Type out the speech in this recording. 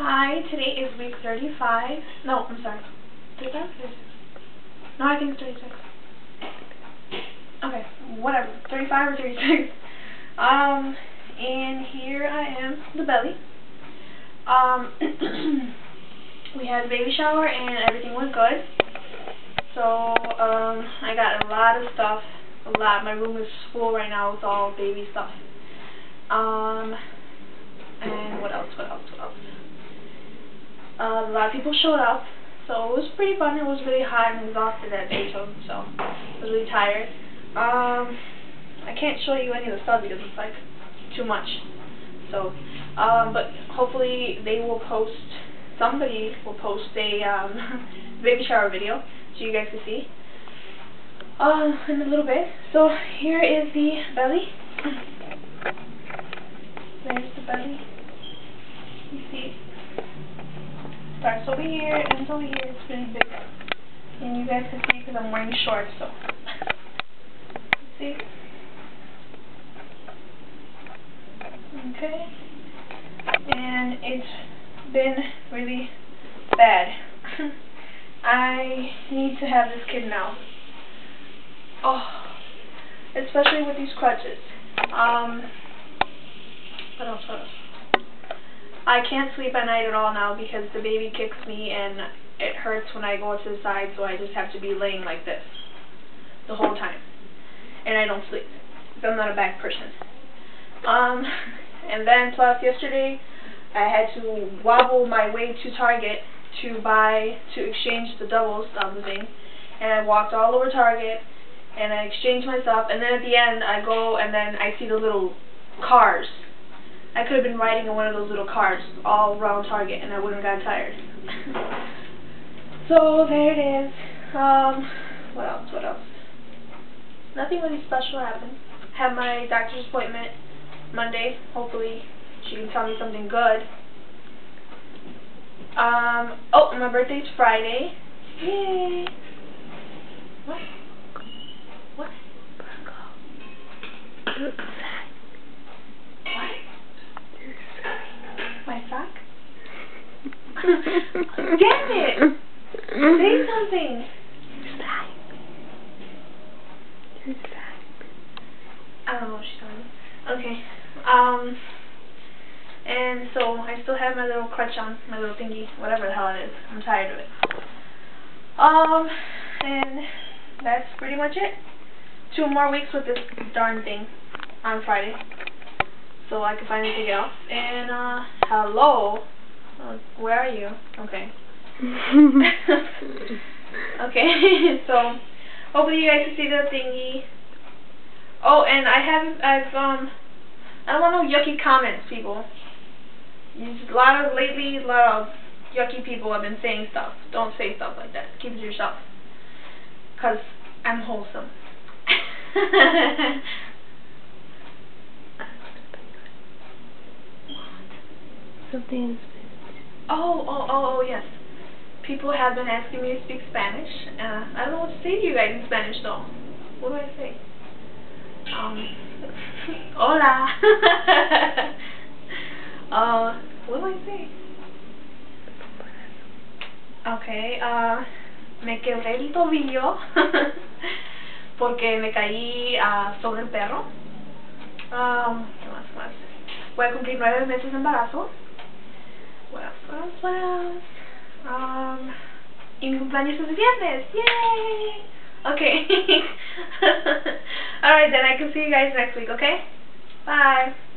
Hi, today is week 35. No, I'm sorry. 35? 36? No, I think it's 36. Okay, whatever. 35 or 36. And here I am, the belly. We had a baby shower and everything went good. So, I got a lot of stuff. A lot. My room is full right now with all baby stuff. And what else? A lot of people showed up, so it was pretty fun. It was really hot and exhausted that day, so I was really tired. I can't show you any of the stuff because it's like too much. So, but hopefully they will post. Somebody will post a baby shower video so you guys can see in a little bit. So here is the belly. There's the belly. You see. Starts over here and over here. It's really big, and you guys can see because I'm wearing shorts. So see. Okay, and it's been really bad. I need to have this kid now. Oh, especially with these crutches. What else? I can't sleep at night at all now because the baby kicks me and it hurts when I go to the side, so I just have to be laying like this the whole time. And I don't sleep because I'm not a back person. And then plus yesterday I had to wobble my way to Target to exchange the doubles on the thing, and I walked all over Target and I exchanged my stuff, and then at the end I go and then I see the little cars. I could have been riding in one of those little cars all around Target and I wouldn't have got tired. So there it is. What else? Nothing really special happened. I have my doctor's appointment Monday. Hopefully she can tell me something good. Oh, my birthday's Friday. Yay! What? What? Bronco. My sock? Get it! Say something! Your sock. I don't know what she's talking about. Okay. And so I still have my little crutch on, my little thingy, whatever the hell it is. I'm tired of it. And that's pretty much it. 2 more weeks with this darn thing on Friday. So I can finally take it off. And, hello? Where are you? Okay. Okay, so, hopefully you guys can see the thingy. Oh, and I don't want no yucky comments, people. Lately, a lot of yucky people have been saying stuff. Don't say stuff like that. Keep it to yourself. Because I'm wholesome. Something in Spanish. Oh, yes. People have been asking me to speak Spanish. I don't know what to say to you guys in Spanish, though. What do I say? Hola. What do I say? Okay, me quebré el tobillo porque me caí sobre el perro. ¿Qué más? Voy a cumplir 9 meses de embarazo. What else? Y mi cumpleaños es el viernes. Yay! Okay. Alright then, I can see you guys next week, okay? Bye!